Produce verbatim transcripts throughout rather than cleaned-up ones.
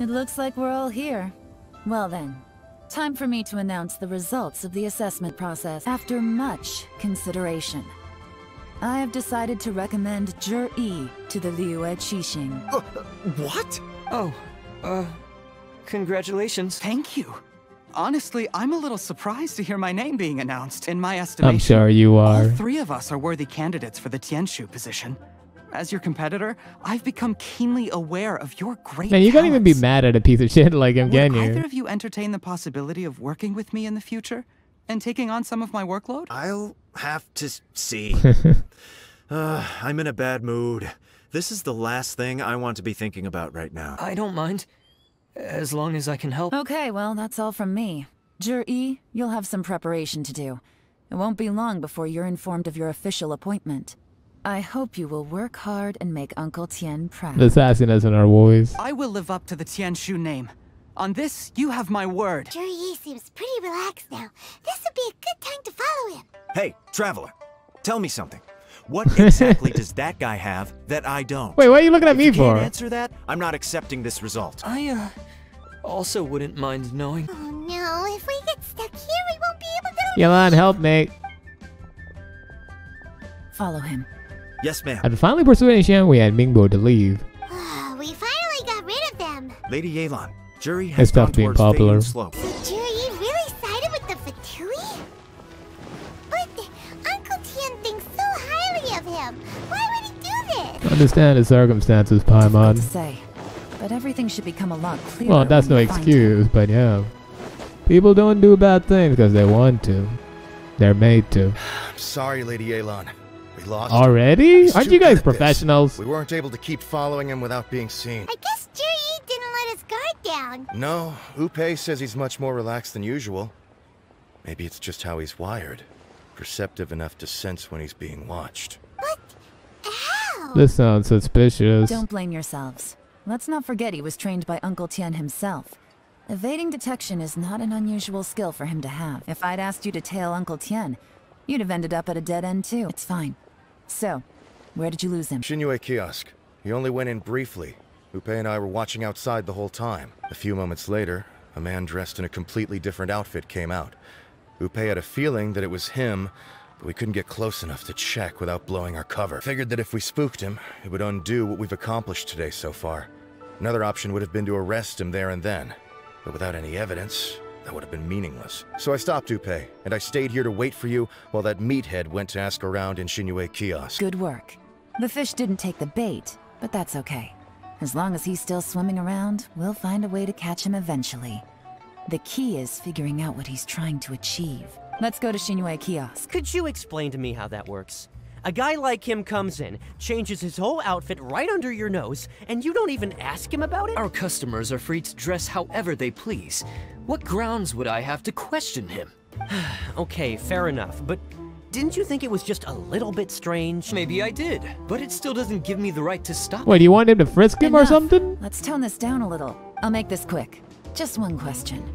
It looks like we're all here. Well then, time for me to announce the results of the assessment process. After much consideration, I have decided to recommend Zhiyi to the Liyue Qixing. Uh, what? Oh, uh, congratulations. Thank you. Honestly, I'm a little surprised to hear my name being announced. In my estimation, I'm sure you are. All three of us are worthy candidates for the Tianshu position. As your competitor, I've become keenly aware of your great Man, you can't even be mad at a piece of shit like I'm Ganyu. Would either of you entertain the possibility of working with me in the future and taking on some of my workload? I'll have to see. uh, I'm in a bad mood. This is the last thing I want to be thinking about right now. I don't mind, as long as I can help. Okay, well, that's all from me. Zhiyi, you'll have some preparation to do. It won't be long before you're informed of your official appointment. I hope you will work hard and make Uncle Tian proud. The assassin is in our voice. I will live up to the Tianshu name. On this, you have my word. Zhiyi seems pretty relaxed now. This would be a good time to follow him. Hey, traveler, tell me something. What exactly does that guy have that I don't? Wait, what are you looking at if me you for? Can't answer that, I'm not accepting this result. I uh, also wouldn't mind knowing. Oh no, if we get stuck here, we won't be able to. Yelan, help me. Follow him. Yes, ma'am. After finally persuading Chen Wei and Mingbo to leave, uh, we finally got rid of them. Lady Yelan, Zhiyi has gone being popular. Slope. So Zhiyi really sided with the Fatui? But Uncle Tian thinks so highly of him. Why would he do this? Understand the circumstances, Paimon. Say, but everything should become a lot clearer. Well, that's no excuse, but yeah, people don't do bad things because they want to. They're made to. I'm sorry, Lady Yelan. We lost already? Aren't you guys professionals? We weren't able to keep following him without being seen. I guess Zhiyi didn't let his guard down. No, Upe says he's much more relaxed than usual. Maybe it's just how he's wired. Perceptive enough to sense when he's being watched. What? How? This sounds suspicious. Don't blame yourselves. Let's not forget he was trained by Uncle Tian himself. Evading detection is not an unusual skill for him to have. If I'd asked you to tail Uncle Tian, you'd have ended up at a dead end too. It's fine. So, where did you lose him? Xinyue Kiosk. He only went in briefly. Upe and I were watching outside the whole time. A few moments later, a man dressed in a completely different outfit came out. Upe had a feeling that it was him, but we couldn't get close enough to check without blowing our cover. Figured that if we spooked him, it would undo what we've accomplished today so far. Another option would have been to arrest him there and then, but without any evidence, that would have been meaningless. So I stopped Upe, and I stayed here to wait for you while that meathead went to ask around in Xinyue Kiosk. Good work. The fish didn't take the bait, but that's okay. As long as he's still swimming around, we'll find a way to catch him eventually. The key is figuring out what he's trying to achieve. Let's go to Xinyue Kiosk. Could you explain to me how that works? A guy like him comes in, changes his whole outfit right under your nose, and you don't even ask him about it? Our customers are free to dress however they please. What grounds would I have to question him? Okay, fair enough, but didn't you think it was just a little bit strange? Maybe I did, but it still doesn't give me the right to stop. Wait, do you want him to frisk him Enough. or something? Let's tone this down a little. I'll make this quick. Just one question.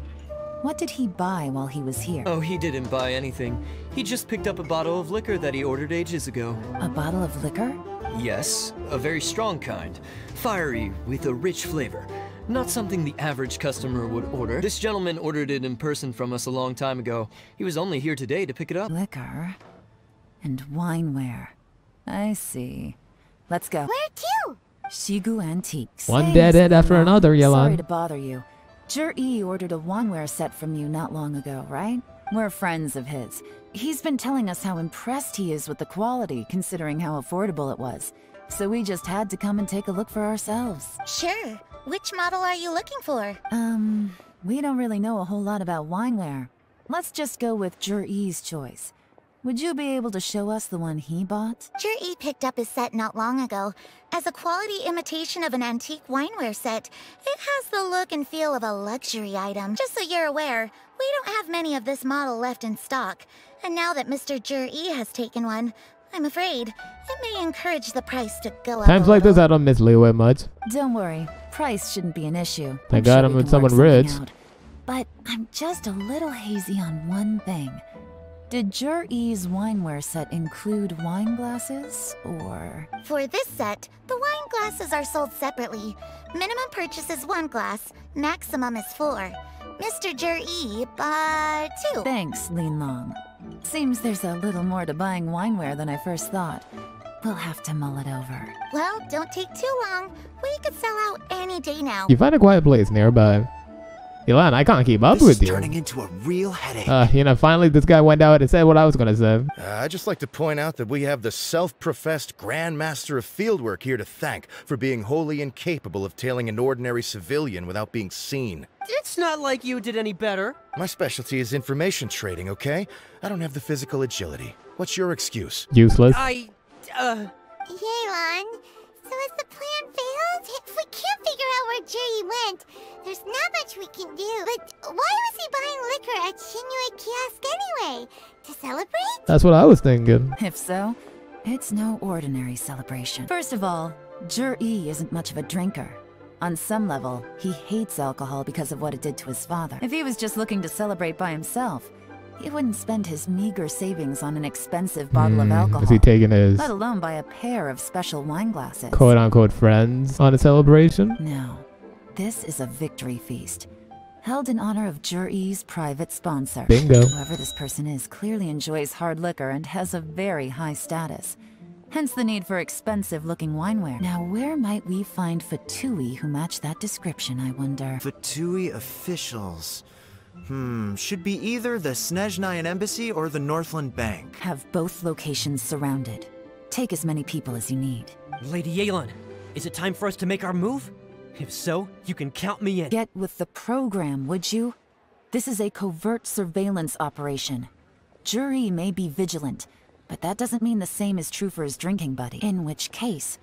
What did he buy while he was here? Oh, he didn't buy anything. He just picked up a bottle of liquor that he ordered ages ago. A bottle of liquor? Yes, a very strong kind. Fiery, with a rich flavor. Not something the average customer would order. This gentleman ordered it in person from us a long time ago. He was only here today to pick it up. Liquor and wineware. I see. Let's go. Where to? Shigu Antiques. One dead end after another, Yelan. Sorry to bother you. Zhiyi ordered a wanware set from you not long ago, right? We're friends of his. He's been telling us how impressed he is with the quality, considering how affordable it was. So we just had to come and take a look for ourselves. Sure. Which model are you looking for? Um, we don't really know a whole lot about wineware. Let's just go with Zhiyi's choice. Would you be able to show us the one he bought? Zhiyi picked up his set not long ago. As a quality imitation of an antique wineware set, it has the look and feel of a luxury item. Just so you're aware, we don't have many of this model left in stock. And now that Mister Zhiyi has taken one, I'm afraid it may encourage the price to go up. Times like this, I don't miss Liyue much. Don't worry, price shouldn't be an issue. Thank God I'm with someone rich. But I'm just a little hazy on one thing. Did Zhiyi's wineware set include wine glasses, or...? For this set, the wine glasses are sold separately. Minimum purchase is one glass, maximum is four. Mister Zhiyi, buy two. Thanks, Linlong. Seems there's a little more to buying wineware than I first thought. We'll have to mull it over. Well, don't take too long. We could sell out any day now. You find a quiet place nearby. Yelan, I can't keep up this with is you. Turning into a real headache. Uh, you know, finally this guy went out and said what I was gonna say. Uh, I'd just like to point out that we have the self-professed Grand Master of Fieldwork here to thank for being wholly incapable of tailing an ordinary civilian without being seen. It's not like you did any better. My specialty is information trading, okay? I don't have the physical agility. What's your excuse? Useless. I... Uh... Yelan, so if the plan failed, if we can't figure out where Zhiyi went, there's not much we can do. But why was he buying liquor at Xinyue Kiosk anyway? To celebrate? That's what I was thinking. If so, it's no ordinary celebration. First of all, Zhiyi isn't much of a drinker. On some level, he hates alcohol because of what it did to his father. If he was just looking to celebrate by himself, he wouldn't spend his meager savings on an expensive bottle mm, of alcohol. Is he taking his... Let alone buy a pair of special wine glasses. Quote-unquote friends on a celebration? No. This is a victory feast. Held in honor of Zhiyi's private sponsor. Bingo. Whoever this person is clearly enjoys hard liquor and has a very high status. Hence the need for expensive-looking wineware. Now where might we find Fatui who match that description, I wonder? Fatui officials... Hmm, should be either the Snezhnaya Embassy or the Northland Bank. Have both locations surrounded. Take as many people as you need. Lady Yelan, is it time for us to make our move? If so, you can count me in. Get with the program, would you? This is a covert surveillance operation. Zhiyi may be vigilant, but that doesn't mean the same is true for his drinking buddy. In which case,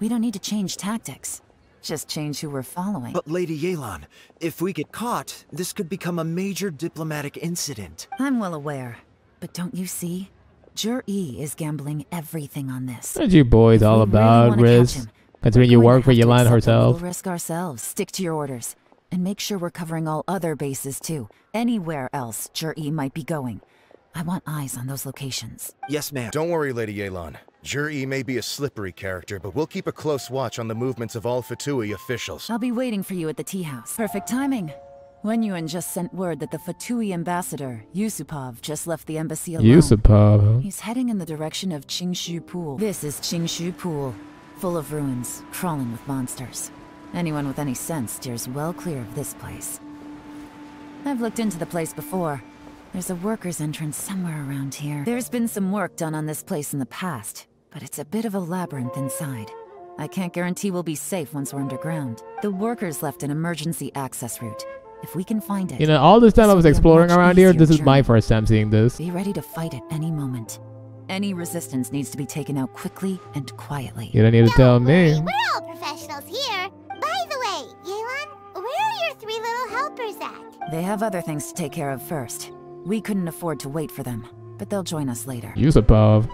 we don't need to change tactics. Just change who we're following. But Lady Yelan, if we get caught, this could become a major diplomatic incident. I'm well aware, but don't you see? Zhiyi is gambling everything on this. What are you boys if all about, really risk? Him, Considering you work for Yelan herself. We'll risk ourselves, stick to your orders, and make sure we're covering all other bases too. Anywhere else Zhiyi might be going. I want eyes on those locations. Yes, ma'am. Don't worry, Lady Yelan. Zhiyi may be a slippery character, but we'll keep a close watch on the movements of all Fatui officials. I'll be waiting for you at the tea house. Perfect timing. Wen Yuan just sent word that the Fatui ambassador, Yusupov, just left the embassy alone. Yusupov, huh? He's heading in the direction of Qingxu Pool. This is Qingxu Pool, full of ruins, crawling with monsters. Anyone with any sense steers well clear of this place. I've looked into the place before. There's a worker's entrance somewhere around here. There's been some work done on this place in the past. But it's a bit of a labyrinth inside. I can't guarantee we'll be safe once we're underground. The workers left an emergency access route. If we can find it... You know, all this time I was exploring around here, this is my first time seeing this. Be ready to fight at any moment. Any resistance needs to be taken out quickly and quietly. You don't need to tell me. We're all professionals here. By the way, Yelan, where are your three little helpers at? They have other things to take care of first. We couldn't afford to wait for them, but they'll join us later. Yusupov.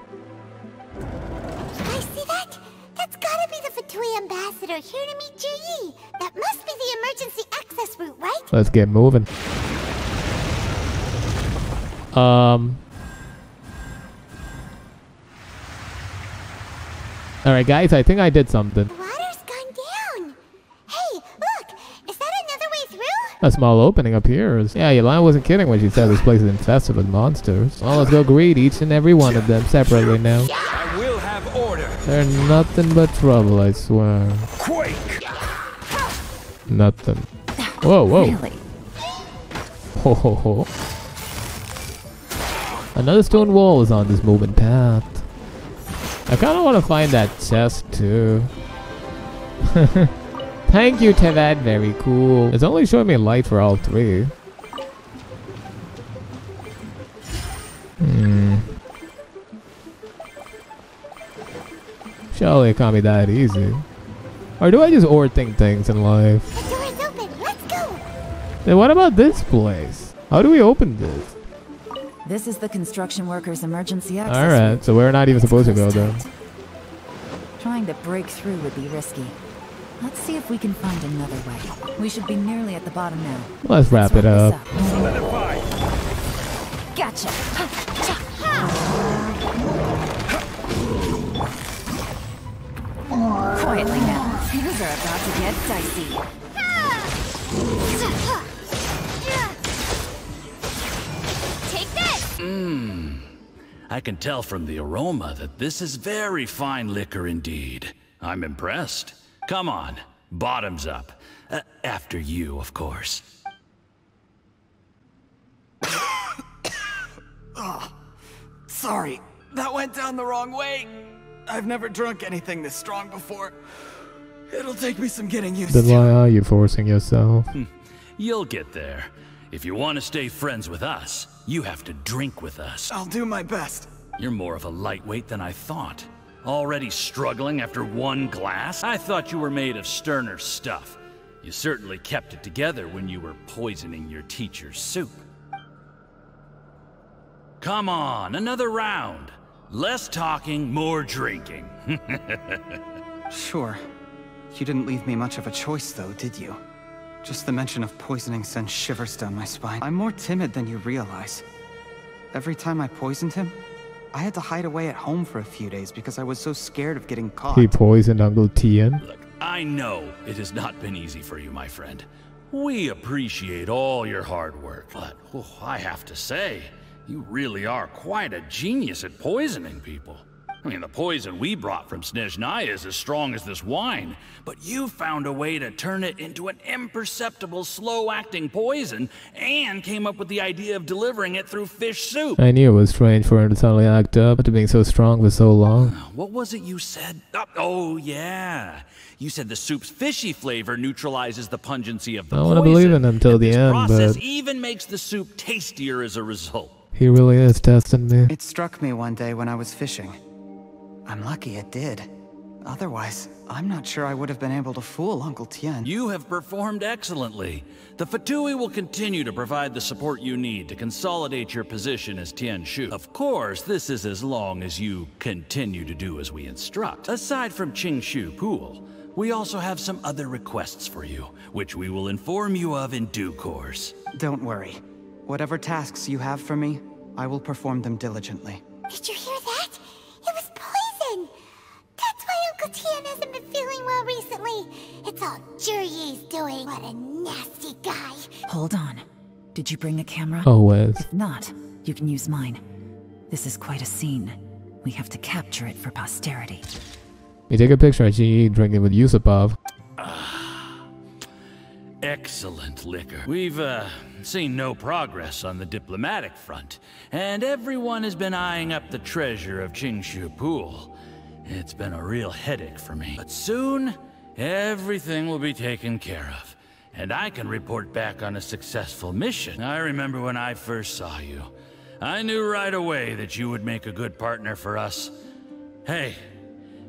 Ambassador here to meet Zhiyi. That must be the emergency access route, right? Let's get moving. Um. All right, guys. I think I did something. Water's gone down. Hey, look! Is that another way through? A small opening appears. Yeah, Yelan wasn't kidding when she said this place is infested with monsters. Well, let's go greet each and every one of them separately now. I will have order. They're nothing but trouble, I swear. Quake. Nothing. Whoa, whoa. Really? Ho, ho, ho. Another stone wall is on this moving path. I kind of want to find that chest too. Thank you, Tevad. Very cool. It's only showing me light for all three. Hmm. Surely it can't be that easy. Or do I just overthink things in life? The door's open. Let's go. Then what about this place? How do we open this? This is the construction workers' emergency access. All right, so we're not even supposed to go there. Trying to break through would be risky. Let's see if we can find another way. We should be nearly at the bottom now. Let's wrap it up. Solidify. Gotcha. Quietly now. Things are about to get dicey. Take this! Mmm. I can tell from the aroma that this is very fine liquor indeed. I'm impressed. Come on, bottoms up. Uh, after you, of course. Oh, sorry, that went down the wrong way. I've never drunk anything this strong before. It'll take me some getting used to. Then why are you forcing yourself? You'll get there. If you want to stay friends with us, you have to drink with us. I'll do my best. You're more of a lightweight than I thought. Already struggling after one glass? I thought you were made of sterner stuff. You certainly kept it together when you were poisoning your teacher's soup. Come on, another round. Less talking, more drinking. Sure. You didn't leave me much of a choice though, did you? Just the mention of poisoning sends shivers down my spine. I'm more timid than you realize. Every time I poisoned him, I had to hide away at home for a few days because I was so scared of getting caught. He poisoned Uncle Tien. Look, I know it has not been easy for you, my friend. We appreciate all your hard work, but oh, I have to say, you really are quite a genius at poisoning people. I mean, the poison we brought from Snezhnaya is as strong as this wine, but you found a way to turn it into an imperceptible, slow-acting poison and came up with the idea of delivering it through fish soup. I knew it was strange for him to suddenly act up after being so strong for so long. What was it you said? Oh, oh yeah. You said the soup's fishy flavor neutralizes the pungency of the I poison. I want to believe in him till the end, but... this process even makes the soup tastier as a result. He really is testing me. It struck me one day when I was fishing. I'm lucky it did. Otherwise, I'm not sure I would have been able to fool Uncle Tien. You have performed excellently. The Fatui will continue to provide the support you need to consolidate your position as Tianshu. Of course, this is as long as you continue to do as we instruct. Aside from Qingxu Pool, we also have some other requests for you, which we will inform you of in due course. Don't worry. Whatever tasks you have for me, I will perform them diligently. Did you hear that? It was poison! That's why Uncle Tien hasn't been feeling well recently. It's all Zhiyi's doing. What a nasty guy. Hold on. Did you bring a camera? Always. If not, you can use mine. This is quite a scene. We have to capture it for posterity. We take a picture of Zhiyi drinking with Yusupov. Ah, excellent liquor. We've, uh... seen no progress on the diplomatic front, and everyone has been eyeing up the treasure of Qingxu Pool. It's been a real headache for me. But soon, everything will be taken care of, and I can report back on a successful mission. I remember when I first saw you. I knew right away that you would make a good partner for us. Hey,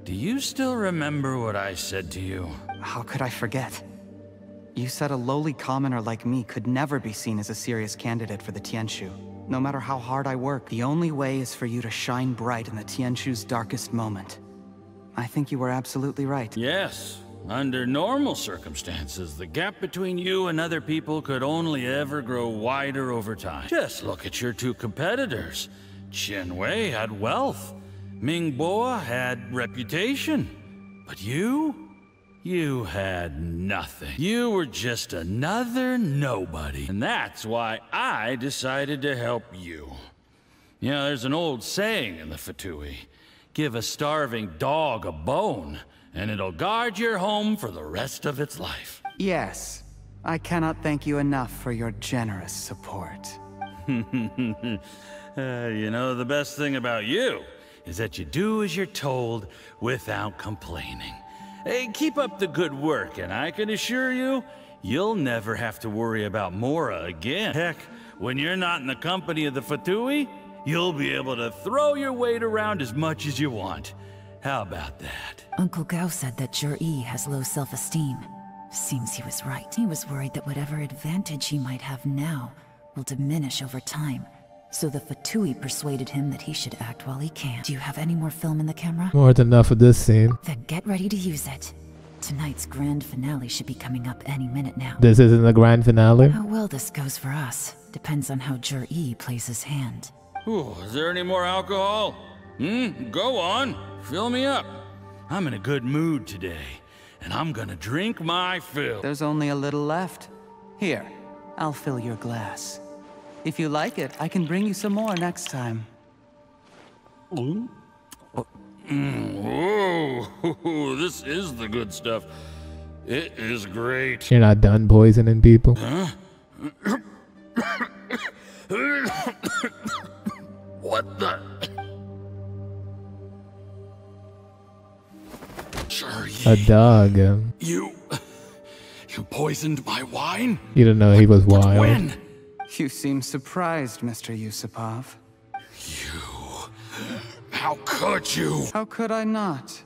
do you still remember what I said to you? How could I forget? You said a lowly commoner like me could never be seen as a serious candidate for the Tianshu, no matter how hard I work. The only way is for you to shine bright in the Tianshu's darkest moment. I think you were absolutely right. Yes. Under normal circumstances, the gap between you and other people could only ever grow wider over time. Just look at your two competitors. Chen Wei had wealth. Mingbo had reputation. But you... you had nothing. You were just another nobody. And that's why I decided to help you. You know, there's an old saying in the Fatui. Give a starving dog a bone, and it'll guard your home for the rest of its life. Yes. I cannot thank you enough for your generous support. uh, you know, the best thing about you is that you do as you're told without complaining. Hey, keep up the good work, and I can assure you, you'll never have to worry about Mora again. Heck, when you're not in the company of the Fatui, you'll be able to throw your weight around as much as you want. How about that? Uncle Gao said that Zhiyi has low self-esteem. Seems he was right. He was worried that whatever advantage he might have now will diminish over time. So the Fatui persuaded him that he should act while he can. Do you have any more film in the camera? More than enough of this scene. Then get ready to use it. Tonight's grand finale should be coming up any minute now. This isn't the grand finale? How well this goes for us depends on how Zhiyi plays his hand. Ooh, is there any more alcohol? Hmm? Go on. Fill me up. I'm in a good mood today, and I'm gonna drink my fill. There's only a little left. Here, I'll fill your glass. If you like it, I can bring you some more next time. Ooh. Mm, whoa, this is the good stuff. It is great. You're not done poisoning people. Huh? What the? A dog. You, you poisoned my wine? You didn't know he was but wild. When? You seem surprised, Mister Yusupov. You, how could you? How could I not?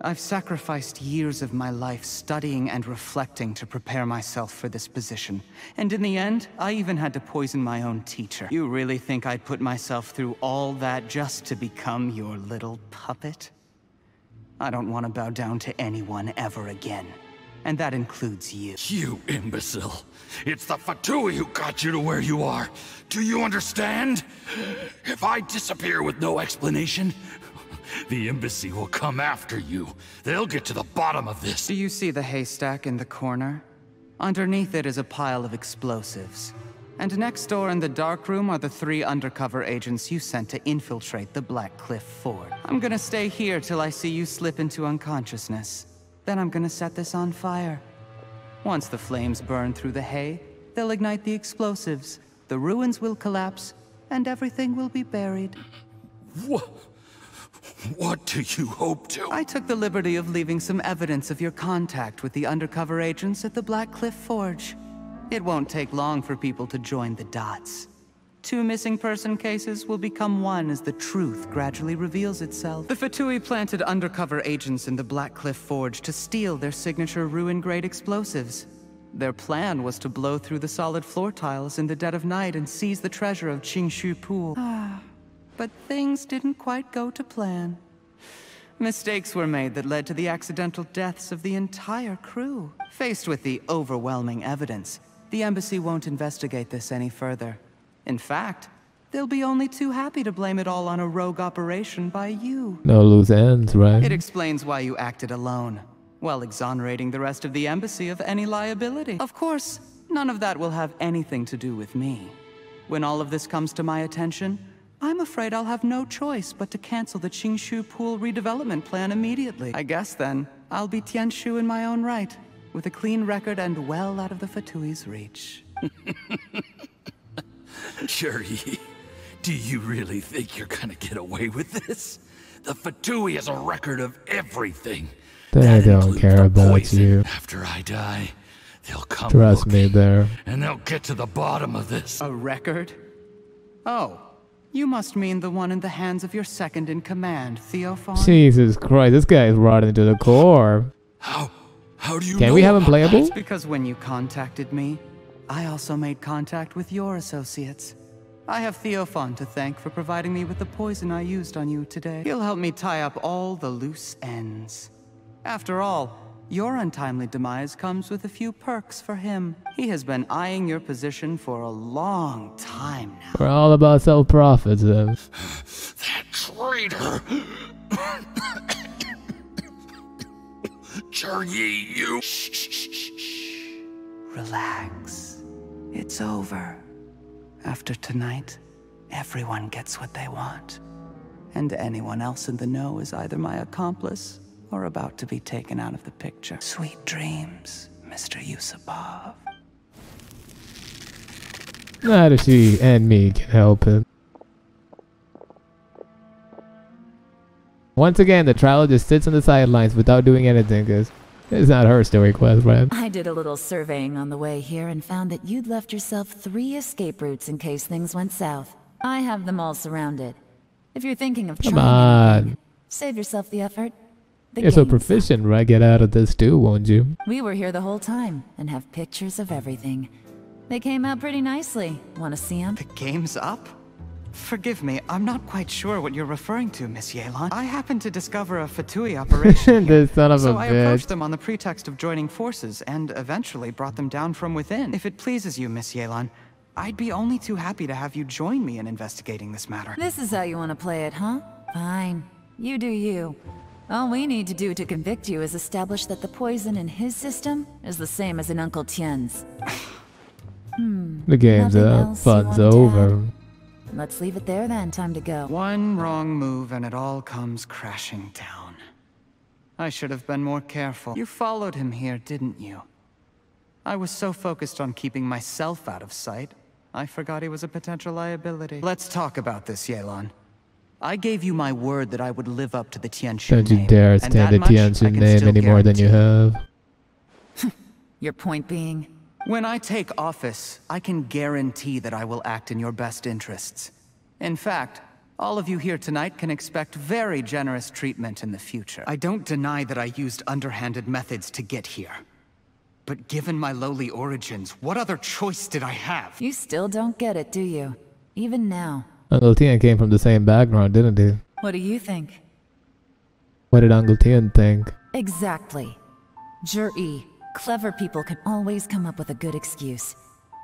I've sacrificed years of my life studying and reflecting to prepare myself for this position. And in the end, I even had to poison my own teacher. You really think I'd put myself through all that just to become your little puppet? I don't want to bow down to anyone ever again. And that includes you. You imbecile. It's the Fatui who got you to where you are. Do you understand? If I disappear with no explanation, the embassy will come after you. They'll get to the bottom of this. Do you see the haystack in the corner? Underneath it is a pile of explosives. And next door in the dark room are the three undercover agents you sent to infiltrate the Black Cliff Fort. I'm gonna stay here till I see you slip into unconsciousness. Then I'm gonna set this on fire. Once the flames burn through the hay, they'll ignite the explosives. The ruins will collapse, and everything will be buried. What? What do you hope to? I took the liberty of leaving some evidence of your contact with the undercover agents at the Black Cliff Forge. It won't take long for people to join the dots. Two missing person cases will become one as the truth gradually reveals itself. The Fatui planted undercover agents in the Black Cliff Forge to steal their signature ruin-grade explosives. Their plan was to blow through the solid floor tiles in the dead of night and seize the treasure of Qingxu Pool. But things didn't quite go to plan. Mistakes were made that led to the accidental deaths of the entire crew. Faced with the overwhelming evidence, the embassy won't investigate this any further. In fact, they'll be only too happy to blame it all on a rogue operation by you. No loose ends, right? It explains why you acted alone, while exonerating the rest of the embassy of any liability. Of course, none of that will have anything to do with me. When all of this comes to my attention, I'm afraid I'll have no choice but to cancel the Qingxu Pool redevelopment plan immediately. I guess then, I'll be Tianshu in my own right, with a clean record and well out of the Fatui's reach. Zhiyi, do you really think you're gonna get away with this? The Fatui has a record of everything. They don't care about you. After I die, they'll come looking. Trust me there. And they'll get to the bottom of this. A record? Oh. You must mean the one in the hands of your second-in-command, Theophon. Jesus Christ, this guy is rotten to the core. How? How do you? Can we have him playable? It's because when you contacted me, I also made contact with your associates. I have Theophon to thank for providing me with the poison I used on you today. He'll help me tie up all the loose ends. After all, your untimely demise comes with a few perks for him. He has been eyeing your position for a long time now. We're all about self-profits, though. That traitor! Zhiyi, you... Shh, shh, shh, shh. Relax. It's over. After tonight, everyone gets what they want. And anyone else in the know is either my accomplice or about to be taken out of the picture. Sweet dreams, Mister Yusupov. Not if she and me can help him. Once again, the trial just sits on the sidelines without doing anything, because it's not her story quest, right? I did a little surveying on the way here and found that you'd left yourself three escape routes in case things went south. I have them all surrounded. If you're thinking of trying, come on, save yourself the effort. You're so proficient, right? Get out of this too, won't you? We were here the whole time and have pictures of everything. They came out pretty nicely. Want to see them? The game's up? Forgive me, I'm not quite sure what you're referring to, Miss Yelan. I happened to discover a Fatui operation here, son of so a I bitch. approached them on the pretext of joining forces and eventually brought them down from within. If it pleases you, Miss Yelan, I'd be only too happy to have you join me in investigating this matter. This is how you want to play it, huh? Fine. You do you. All we need to do to convict you is establish that the poison in his system is the same as in Uncle Tien's. Hmm, the game's up, fun's over. Let's leave it there then, time to go. One wrong move and it all comes crashing down. I should have been more careful. You followed him here, didn't you? I was so focused on keeping myself out of sight, I forgot he was a potential liability. Let's talk about this, Yelan. I gave you my word that I would live up to the Tianshu name. Don't you dare stand the Tianshu name any more than you have. Your point being? When I take office, I can guarantee that I will act in your best interests. In fact, all of you here tonight can expect very generous treatment in the future. I don't deny that I used underhanded methods to get here. But given my lowly origins, what other choice did I have? You still don't get it, do you? Even now. Uncle Tien came from the same background, didn't he? What do you think? What did Uncle Tien think? Exactly. Zhiyi, clever people can always come up with a good excuse.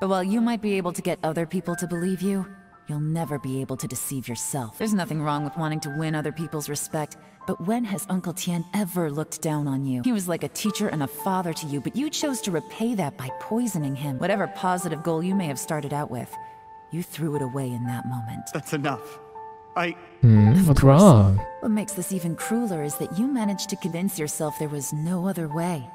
But while you might be able to get other people to believe you, you'll never be able to deceive yourself. There's nothing wrong with wanting to win other people's respect, but when has Uncle Tien ever looked down on you? He was like a teacher and a father to you, but you chose to repay that by poisoning him. Whatever positive goal you may have started out with, you threw it away in that moment. That's enough. I... Mm, what's wrong? What makes this even crueler is that you managed to convince yourself there was no other way.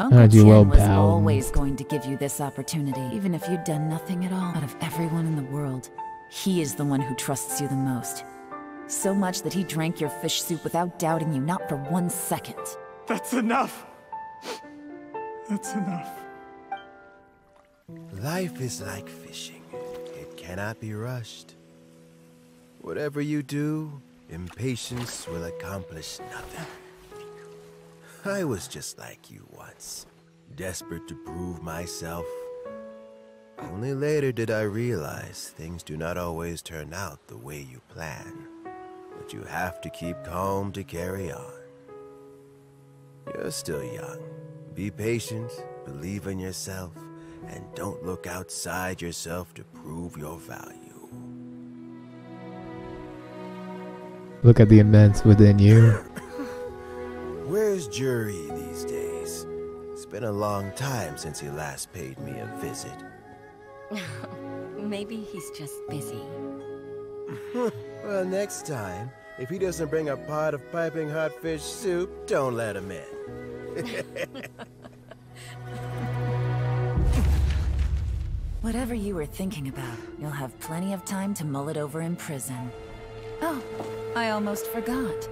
Uncle Tien well was bound. always going to give you this opportunity, even if you'd done nothing at all. Out of everyone in the world, he is the one who trusts you the most. So much that he drank your fish soup without doubting you, not for one second. That's enough. That's enough. Life is like fishing. Cannot be rushed. Whatever you do, impatience will accomplish nothing. I was just like you once, desperate to prove myself. Only later did I realize things do not always turn out the way you plan, but you have to keep calm to carry on. You're still young. Be patient, believe in yourself, and don't look outside yourself to prove your value. Look at the immense within you. Where's Zhiyi these days? It's been a long time since he last paid me a visit. Maybe he's just busy. Well, next time, if he doesn't bring a pot of piping hot fish soup, don't let him in. Whatever you were thinking about, you'll have plenty of time to mull it over in prison. Oh, I almost forgot.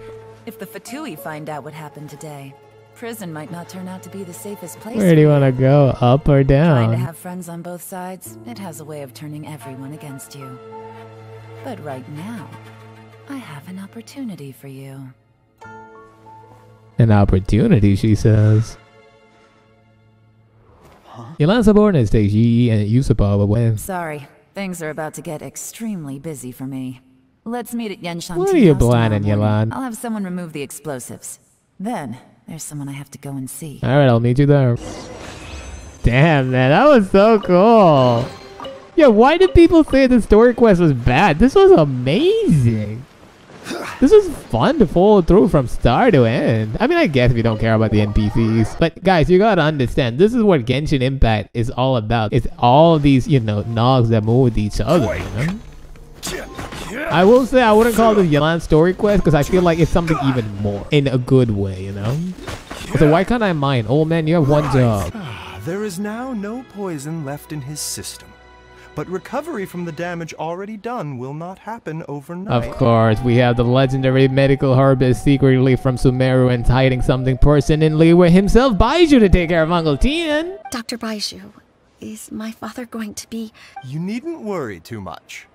If the Fatui find out what happened today, prison might not turn out to be the safest place. Where do you want to go, up or down? Trying to have friends on both sides, it has a way of turning everyone against you. But right now, I have an opportunity for you. An opportunity, she says. Yelan's subordinates take Zhiyi and Yusupov away. Sorry, things are about to get extremely busy for me. Let's meet at Yenshan. What are you planning, Yelan? I'll have someone remove the explosives. Then there's someone I have to go and see. All right, I'll meet you there. Damn, man, that was so cool. Yeah, why did people say the story quest was bad? This was amazing. This is fun to follow through from start to end. I mean, I guess we don't care about the N P Cs, but guys, you gotta understand, this is what Genshin Impact is all about. It's all these, you know, nogs that move with each other, you know? I will say I wouldn't call this Yelan story quest because I feel like it's something even more in a good way, you know? So why can't I mind? Old man, you have one job. Ah, there is now no poison left in his system. But recovery from the damage already done will not happen overnight. Of course, we have the legendary medical herbalist secretly from Sumeru and hiding something person in Liyue himself, Baizhu, to take care of Uncle Tien. Doctor Baizhu, is my father going to be... You needn't worry too much.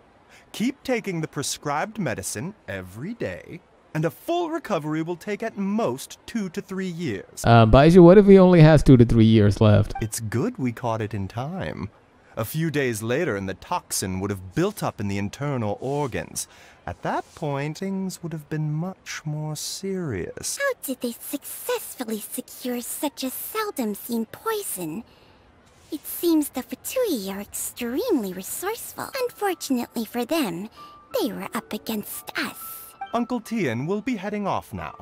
Keep taking the prescribed medicine every day, and a full recovery will take at most two to three years. Um, Baizhu, what if he only has two to three years left? It's good we caught it in time. A few days later and the toxin would have built up in the internal organs. At that point, things would have been much more serious. How did they successfully secure such a seldom-seen poison? It seems the Fatui are extremely resourceful. Unfortunately for them, they were up against us. Uncle Tien will be heading off now.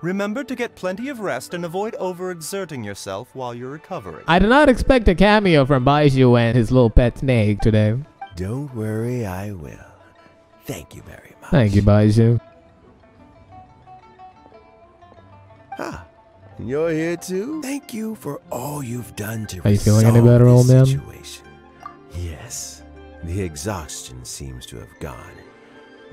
Remember to get plenty of rest and avoid overexerting yourself while you're recovering. I did not expect a cameo from Baizhu and his little pet snake today. Don't worry, I will. Thank you very much. Thank you, Baizhu. Ah, and you're here too? Thank you for all you've done to Are you feeling any better, old man? Situation. Yes, the exhaustion seems to have gone.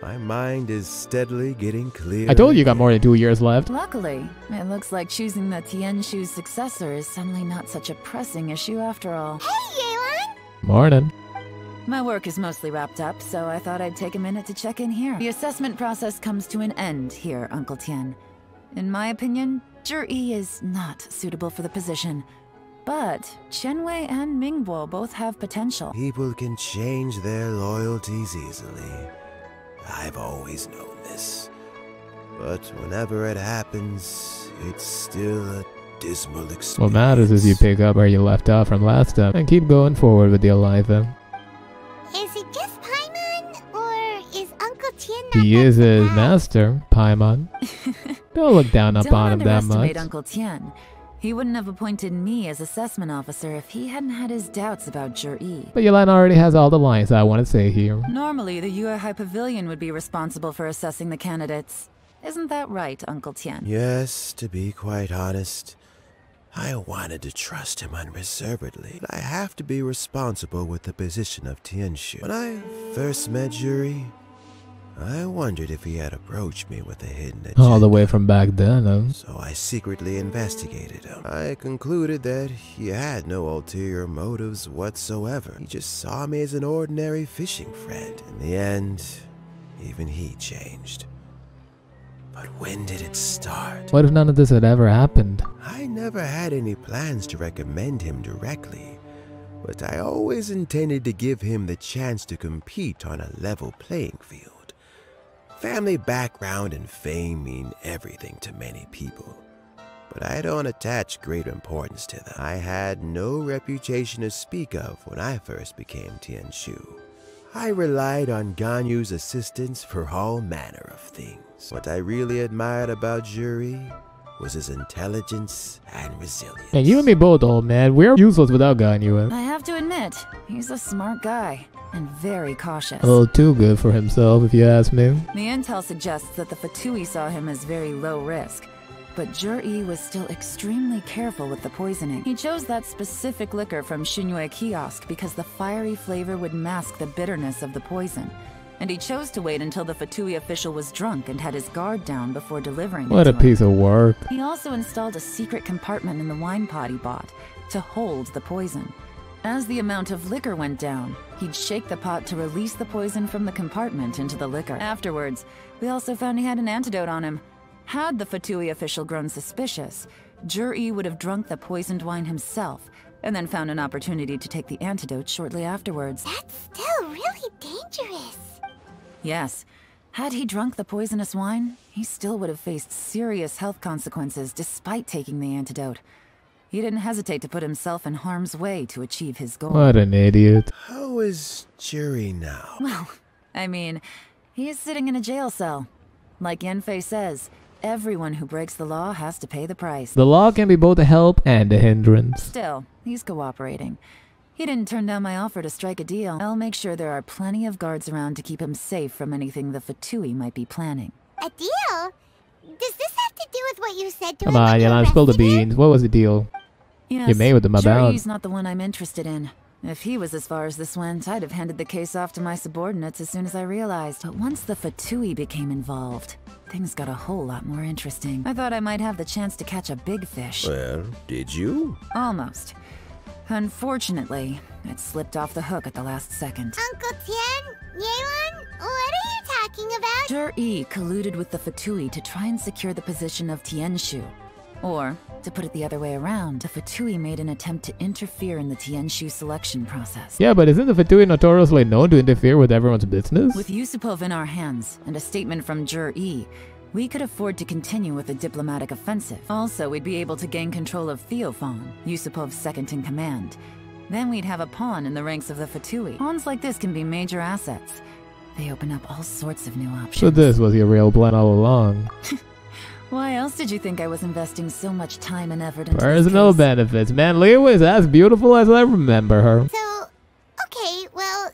My mind is steadily getting clear. I told you you got more than two years left. Luckily, it looks like choosing the Tianshu's successor is suddenly not such a pressing issue after all. Hey, Yelan! Morning. My work is mostly wrapped up, so I thought I'd take a minute to check in here. The assessment process comes to an end here, Uncle Tian. In my opinion, Zhiyi is not suitable for the position. But Chen Wei and Mingbo both have potential. People can change their loyalties easily. I've always known this, but whenever it happens, it's still a dismal experience. What matters is you pick up where you left off from last time and keep going forward with your life. Then. Is it just Paimon, or is Uncle Tian not He is his bad? master, Paimon. Don't look down Don't upon him that much. Uncle Tian. He wouldn't have appointed me as assessment officer if he hadn't had his doubts about Zhiyi. But Yelan already has all the lines I want to say here. Normally, the Yuehai Pavilion would be responsible for assessing the candidates. Isn't that right, Uncle Tian? Yes, to be quite honest, I wanted to trust him unreservedly. But I have to be responsible with the position of Tianshu. When I first met Zhiyi, I wondered if he had approached me with a hidden agenda. All the way from back then, huh? So I secretly investigated him. I concluded that he had no ulterior motives whatsoever. He just saw me as an ordinary fishing friend. In the end, even he changed. But when did it start? What if none of this had ever happened? I never had any plans to recommend him directly, but I always intended to give him the chance to compete on a level playing field. Family background and fame mean everything to many people, but I don't attach great importance to them. I had no reputation to speak of when I first became Tianshu. I relied on Ganyu's assistance for all manner of things. What I really admired about Zhiyi was his intelligence and resilience. And you and me both, old man. We're useless without Ganyu. I have to admit, he's a smart guy. And very cautious. A little too good for himself, if you ask me. The intel suggests that the Fatui saw him as very low risk, but Zhiyi was still extremely careful with the poisoning. He chose that specific liquor from Xinyue Kiosk because the fiery flavor would mask the bitterness of the poison, and he chose to wait until the Fatui official was drunk and had his guard down before delivering it. What a piece of work. He also installed a secret compartment in the wine pot he bought to hold the poison. As the amount of liquor went down, he'd shake the pot to release the poison from the compartment into the liquor. Afterwards, we also found he had an antidote on him. Had the Fatui official grown suspicious, Zhiyi would have drunk the poisoned wine himself, and then found an opportunity to take the antidote shortly afterwards. That's still really dangerous. Yes. Had he drunk the poisonous wine, he still would have faced serious health consequences despite taking the antidote. He didn't hesitate to put himself in harm's way to achieve his goal. What an idiot. How is Zhiyi now? Well, I mean, he is sitting in a jail cell. Like Yenfei says, everyone who breaks the law has to pay the price. The law can be both a help and a hindrance. Still, he's cooperating. He didn't turn down my offer to strike a deal. I'll make sure there are plenty of guards around to keep him safe from anything the Fatui might be planning. A deal? Does this have to do with what you said to him? Come on, Yelan, spill the beans. What was the deal? Yes, you made with them about. He's not the one I'm interested in. If he was as far as this went, I'd have handed the case off to my subordinates as soon as I realized. But once the Fatui became involved, things got a whole lot more interesting. I thought I might have the chance to catch a big fish. Well, did you? Almost. Unfortunately, it slipped off the hook at the last second. Uncle Tian, Yelan, what are you talking about? Zhiyi colluded with the Fatui to try and secure the position of Tianshu. Or, to put it the other way around, the Fatui made an attempt to interfere in the Tianshu selection process. Yeah, but isn't the Fatui notoriously known to interfere with everyone's business? With Yusupov in our hands, and a statement from Zhiyi, we could afford to continue with a diplomatic offensive. Also, we'd be able to gain control of Theophon, Yusupov's second-in-command. Then we'd have a pawn in the ranks of the Fatui. Pawns like this can be major assets. They open up all sorts of new options. So this was your real plan all along. Why else did you think I was investing so much time and effort into There's no case? benefits. Man, Liyue is as beautiful as I remember her. So, okay, well,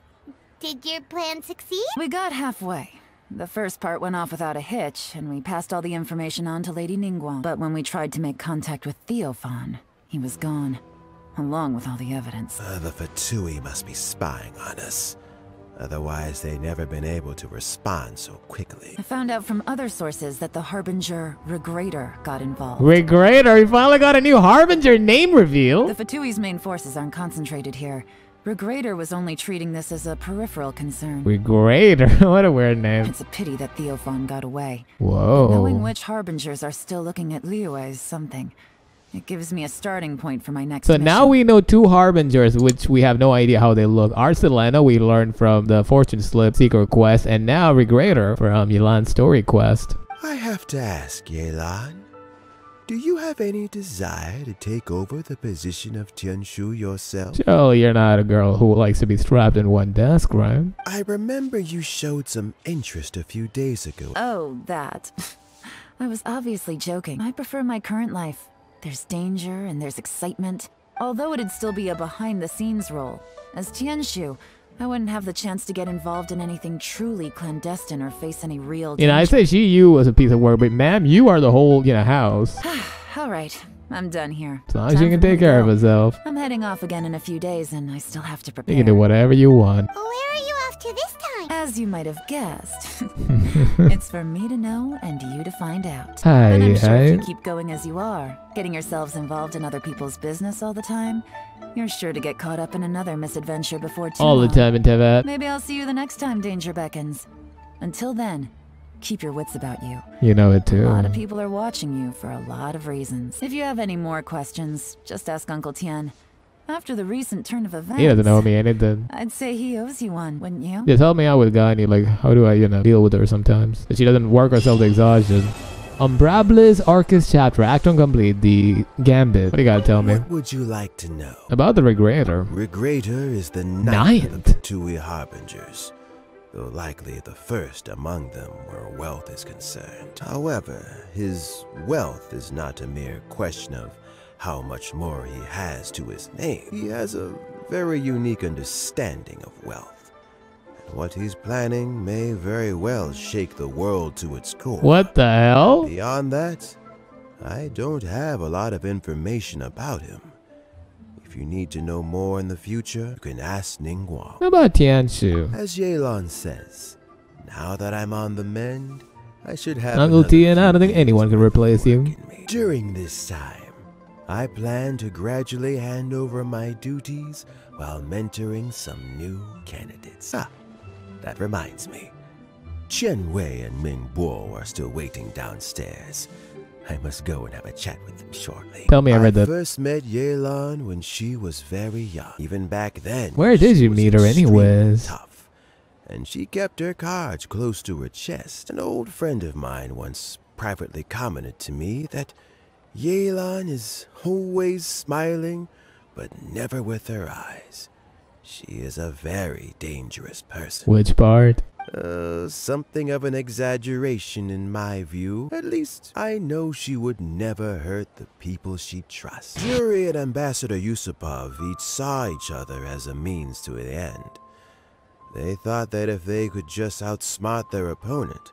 did your plan succeed? We got halfway. The first part went off without a hitch, and we passed all the information on to Lady Ningguang. But when we tried to make contact with Theophon, he was gone, along with all the evidence. Uh, the Fatui must be spying on us. Otherwise, they've never been able to respond so quickly. I found out from other sources that the Harbinger Regrator got involved. Regrator? We finally got a new Harbinger name reveal! The Fatui's main forces aren't concentrated here. Regrator was only treating this as a peripheral concern. Regrator? What a weird name. It's a pity that Theophon got away. Whoa. Knowing which Harbingers are still looking at Liyue is something. It gives me a starting point for my next So mission. Now we know two Harbingers, which we have no idea how they look. Arcelena, we learned from the Fortune Slip Secret Quest, and now Regrator from Yelan's Story Quest. I have to ask, Yelan, do you have any desire to take over the position of Tianshu yourself? Surely you're not a girl who likes to be strapped in one desk, right? I remember you showed some interest a few days ago. Oh, that. I was obviously joking. I prefer my current life. There's danger and there's excitement, although it'd still be a behind-the-scenes role. As Tianshu, I wouldn't have the chance to get involved in anything truly clandestine or face any real danger. You know, I say she, you was a piece of work, but ma'am, you are the whole, you know, house. All right, I'm done here. As long as you can take care of herself. I'm heading off again in a few days, and I still have to prepare. You can do whatever you want. Where are you off to this time? As you might have guessed, it's for me to know and you to find out. Hi, and I'm sure hi. if you keep going as you are, getting yourselves involved in other people's business all the time, you're sure to get caught up in another misadventure before too all long. the time in Tevat. Maybe I'll see you the next time danger beckons. Until then, keep your wits about you. You know it too. A lot of people are watching you for a lot of reasons. If you have any more questions, just ask Uncle Tian. After the recent turn of events, he doesn't owe me anything. I'd say he owes you one, wouldn't you? Just help me out with Ganyu. Like, how do I, you know, deal with her sometimes? That she doesn't work herself to exhaustion. Umbrabilis Orchis chapter. Act on complete the gambit. What do you gotta tell me? What would you like to know? About the Regrator. Regrator is the ninth of the Fatui Harbingers, though likely the first among them where wealth is concerned. However, his wealth is not a mere question of how much more he has to his name. He has a very unique understanding of wealth. And what he's planning may very well shake the world to its core. What the hell? Beyond that, I don't have a lot of information about him. If you need to know more in the future, you can ask Ningguang. How about Tianshu? As Yelan says, now that I'm on the mend, I should have Uncle Tian, I don't think anyone can replace you. During this time, I plan to gradually hand over my duties while mentoring some new candidates. Ah, that reminds me. Chen Wei and Mingbo are still waiting downstairs. I must go and have a chat with them shortly. Tell me I read that. I first met Yelan when she was very young. Even back then, where did you meet her anyways? Tough, and she kept her cards close to her chest. An old friend of mine once privately commented to me that Yelan is always smiling, but never with her eyes. She is a very dangerous person. Which part? Uh, something of an exaggeration in my view. At least I know she would never hurt the people she trusts. Yuri and Ambassador Yusupov each saw each other as a means to an end. They thought that if they could just outsmart their opponent,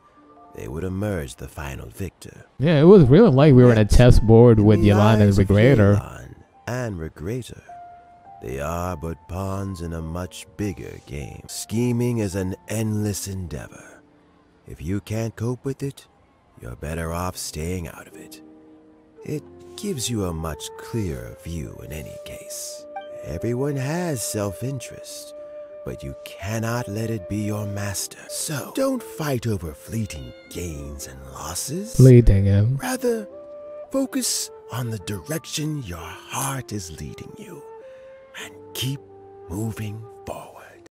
they would emerge the final victor. Yeah, it was really like we were in a chessboard with Yelan and Regrator. Yelan and Regrator, they are but pawns in a much bigger game. Scheming is an endless endeavor. If you can't cope with it, you're better off staying out of it. It gives you a much clearer view in any case. Everyone has self-interest, but you cannot let it be your master. So don't fight over fleeting gains and losses. Fleeting him. Rather, focus on the direction your heart is leading you and keep moving forward.